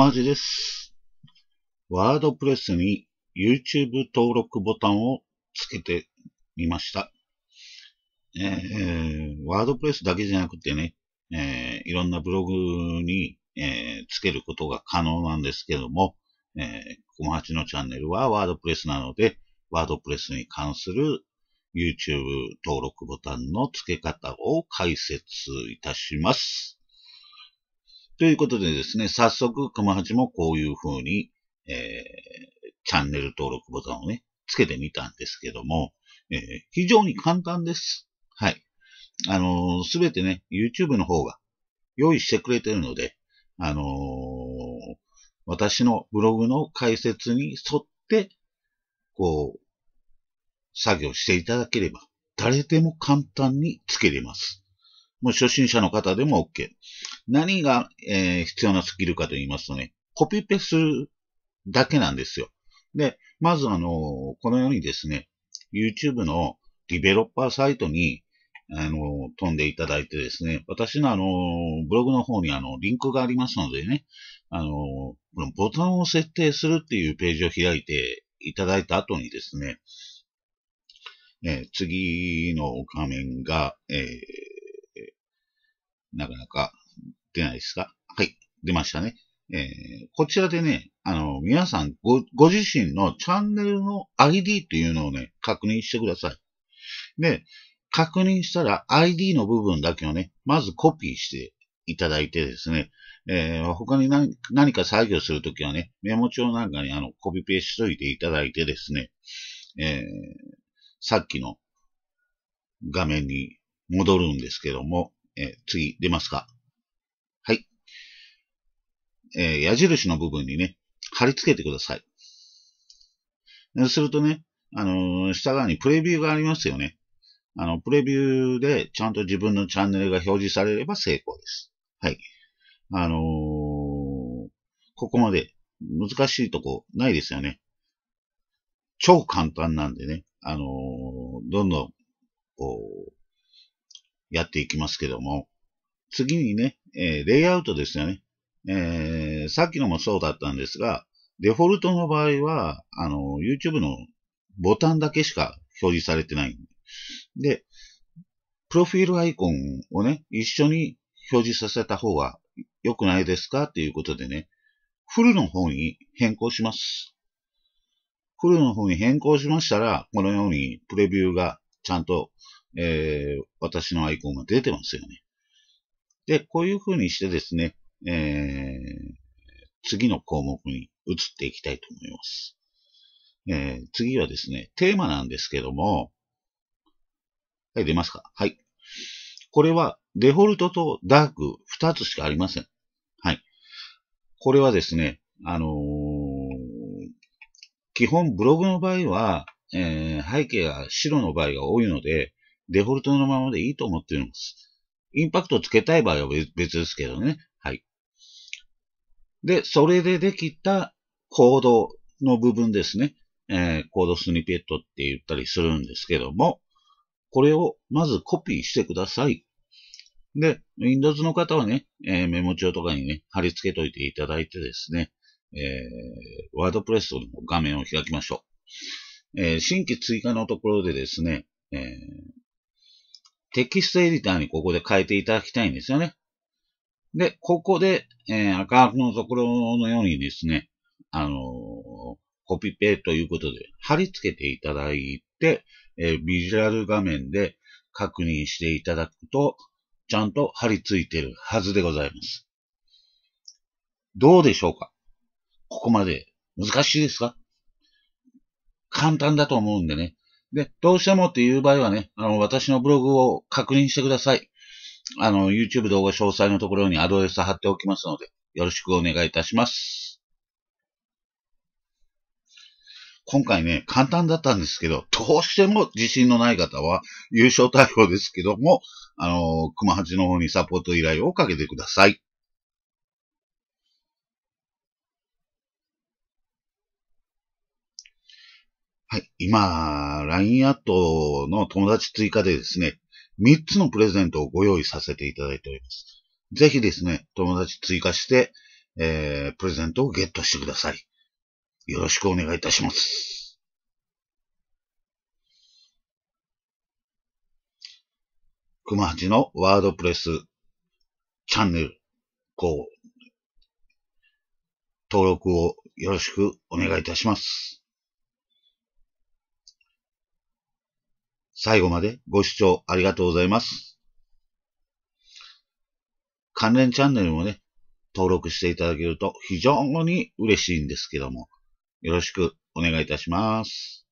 マージです。WordPress に YouTube 登録ボタンをつけてみました。WordPress だけじゃなくてね、いろんなブログに、つけることが可能なんですけども、コマハチのチャンネルは WordPress なので、WordPress に関する YouTube 登録ボタンの付け方を解説いたします。ということでですね、早速、熊八もこういう風に、チャンネル登録ボタンをね、つけてみたんですけども、非常に簡単です。はい。すべてね、YouTube の方が用意してくれてるので、私のブログの解説に沿って、こう、作業していただければ、誰でも簡単につけれます。もう初心者の方でも OK。何が、必要なスキルかと言いますとね、コピペするだけなんですよ。で、まずこのようにですね、YouTube のディベロッパーサイトに、飛んでいただいてですね、私のブログの方にリンクがありますのでね、このボタンを設定するっていうページを開いていただいた後にですね、次の画面が、なかなか出ないですか？はい。出ましたね。こちらでね、皆さんご自身のチャンネルの ID というのをね、確認してください。で、確認したら ID の部分だけをね、まずコピーしていただいてですね、他に何か作業するときはね、メモ帳なんかにコピペしといていただいてですね、さっきの画面に戻るんですけども、次出ますか？はい。矢印の部分にね、貼り付けてください。するとね、下側にプレビューがありますよね。プレビューでちゃんと自分のチャンネルが表示されれば成功です。はい。ここまで難しいとこないですよね。超簡単なんでね、どんどん、こう、やっていきますけども、次にね、レイアウトですよね。さっきのもそうだったんですが、デフォルトの場合は、YouTube のボタンだけしか表示されてないんで。で、プロフィールアイコンをね、一緒に表示させた方が良くないですかっていうことでね、フルの方に変更します。フルの方に変更しましたら、このようにプレビューがちゃんと私のアイコンが出てますよね。で、こういう風にしてですね、次の項目に移っていきたいと思います。次はですね、テーマなんですけども、はい、出ますか？はい。これはデフォルトとダーク2つしかありません。はい。これはですね、基本ブログの場合は、背景が白の場合が多いので、デフォルトのままでいいと思っています。インパクトをつけたい場合は別ですけどね。はい。で、それでできたコードの部分ですね。コードスニペットって言ったりするんですけども、これをまずコピーしてください。で、Windows の方はね、メモ帳とかにね、貼り付けといていただいてですね、WordPress の画面を開きましょう。新規追加のところでですね、テキストエディターにここで変えていただきたいんですよね。で、ここで、赤のところのようにですね、コピペということで貼り付けていただいて、ビジュアル画面で確認していただくと、ちゃんと貼り付いているはずでございます。どうでしょうか？ここまで難しいですか？簡単だと思うんでね。で、どうしてもっていう場合はね、私のブログを確認してください。YouTube 動画詳細のところにアドレス貼っておきますので、よろしくお願いいたします。今回ね、簡単だったんですけど、どうしても自信のない方は、優勝対応ですけども、熊八の方にサポート依頼をかけてください。はい。今、LINE アットの友達追加でですね、3つのプレゼントをご用意させていただいております。ぜひですね、友達追加して、プレゼントをゲットしてください。よろしくお願いいたします。熊八のワードプレスチャンネル、登録をよろしくお願いいたします。最後までご視聴ありがとうございます。関連チャンネルもね、登録していただけると非常に嬉しいんですけども、よろしくお願いいたします。